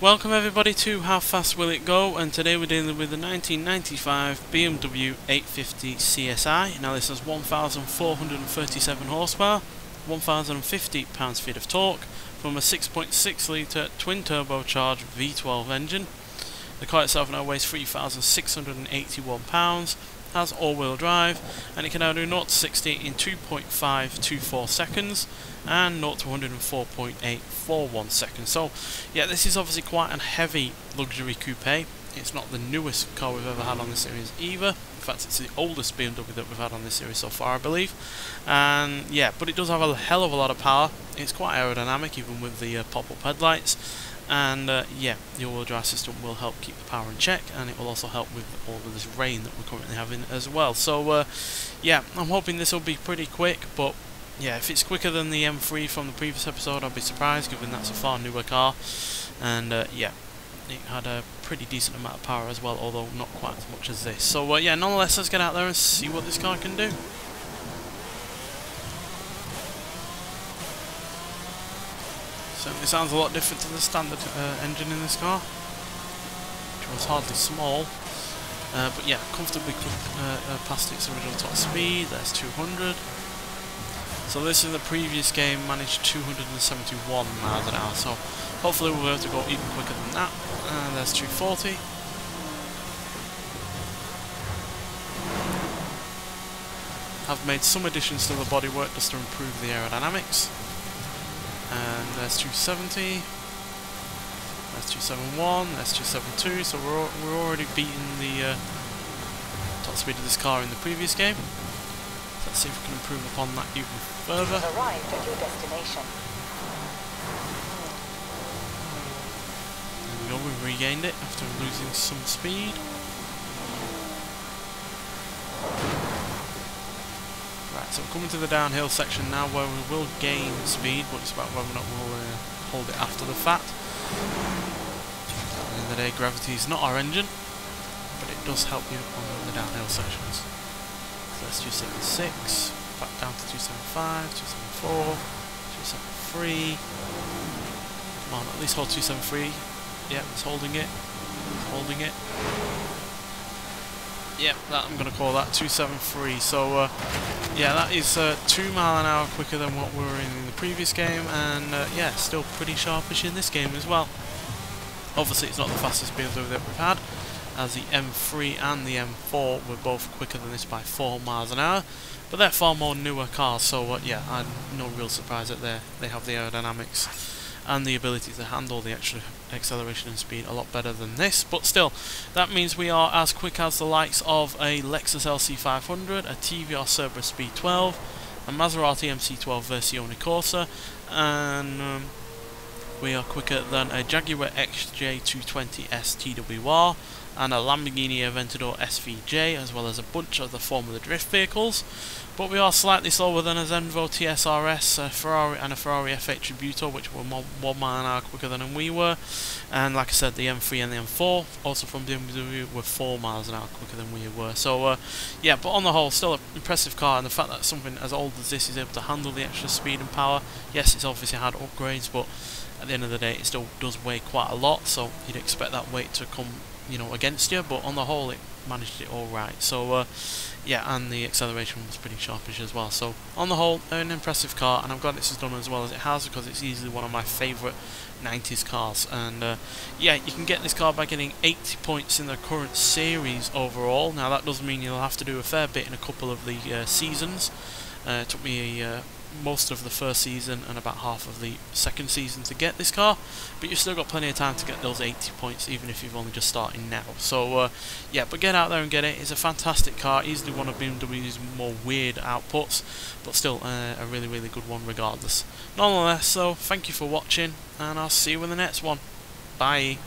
Welcome everybody to How Fast Will It Go, and today we're dealing with the 1995 BMW 850 CSI. Now this has 1,437 horsepower, 1,050 pounds-feet of torque from a 6.6 litre twin turbocharged V12 engine. The car itself now weighs 3,681 pounds, has all-wheel drive, and it can now do 0 to 60 in 2.524 seconds and 0 to 104.841 seconds. So yeah, this is obviously quite a heavy luxury coupe. It's not the newest car we've ever had on this series either. In fact, it's the oldest BMW that we've had on this series so far, I believe. And yeah, but it does have a hell of a lot of power. It's quite aerodynamic, even with the pop-up headlights. And yeah, the all-wheel drive system will help keep the power in check, and it will also help with all of this rain that we're currently having as well. So yeah, I'm hoping this will be pretty quick, but yeah, if it's quicker than the M3 from the previous episode, I'll be surprised, given that's a far newer car. And yeah, it had a pretty decent amount of power as well, although not quite as much as this. So yeah, nonetheless, let's get out there and see what this car can do. Certainly sounds a lot different to the standard engine in this car, which was hardly small, but yeah, comfortably past its original top speed. There's 200. So this in the previous game managed 271 miles an hour, so hopefully we'll be able to go even quicker than that. There's 240. I've made some additions to the bodywork just to improve the aerodynamics. And there's 270, there's 271, there's 272, so we're already beating the top speed of this car in the previous game. So let's see if we can improve upon that even further. You've arrived at your destination. There we go, we've regained it after losing some speed. So we're coming to the downhill section now, where we will gain speed, but it's about whether or not we'll hold it after the fact. At the end of the day, gravity is not our engine, but it does help you on the downhill sections. So that's 276, back down to 275, 274, 273. Come on, at least hold 273. Yep, it's holding it. It's holding it. Yep, that, I'm going to call that 273. So yeah, that is 2 miles an hour quicker than what we were in the previous game, and yeah, still pretty sharpish in this game as well. Obviously, it's not the fastest BMW that we've had, as the M3 and the M4 were both quicker than this by 4 miles an hour, but they're far more newer cars, so yeah, I'm no real surprise that they have the aerodynamics and the ability to handle the extra acceleration and speed a lot better than this. But still, that means we are as quick as the likes of a Lexus LC500, a TVR Cerbera Speed12, a Maserati MC12 Versione Corsa, and we are quicker than a Jaguar xj 220S TWR and a Lamborghini Aventador SVJ, as well as a bunch of the Formula Drift vehicles. But we are slightly slower than a Zenvo TSRS, a Ferrari, and a Ferrari F8 Tributo, which were 1 mile an hour quicker than we were. And like I said, the M3 and the M4, also from BMW, were 4 miles an hour quicker than we were. So yeah, but on the whole, still an impressive car, and the fact that something as old as this is able to handle the extra speed and power. Yes, it's obviously had upgrades, but at the end of the day, it still does weigh quite a lot, so you'd expect that weight to come, you know, against you, but on the whole, it managed it all right. So yeah, and the acceleration was pretty sharpish as well. So on the whole, an impressive car, and I'm glad this has done as well as it has, because it's easily one of my favourite 90s cars. And yeah, you can get this car by getting 80 points in the current series overall. Now that does mean you'll have to do a fair bit in a couple of the seasons. It took me most of the first season and about half of the second season to get this car, but you've still got plenty of time to get those 80 points, even if you've only just starting now. So yeah, but get out there and get it. It's a fantastic car, easily one of BMW's more weird outputs, but still a really good one regardless. Nonetheless, so thank you for watching, and I'll see you in the next one. Bye.